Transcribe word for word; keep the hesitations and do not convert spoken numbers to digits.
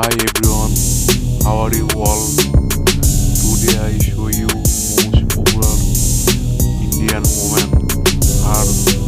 Hi everyone, how are you all? Today I show you most popular Indian women are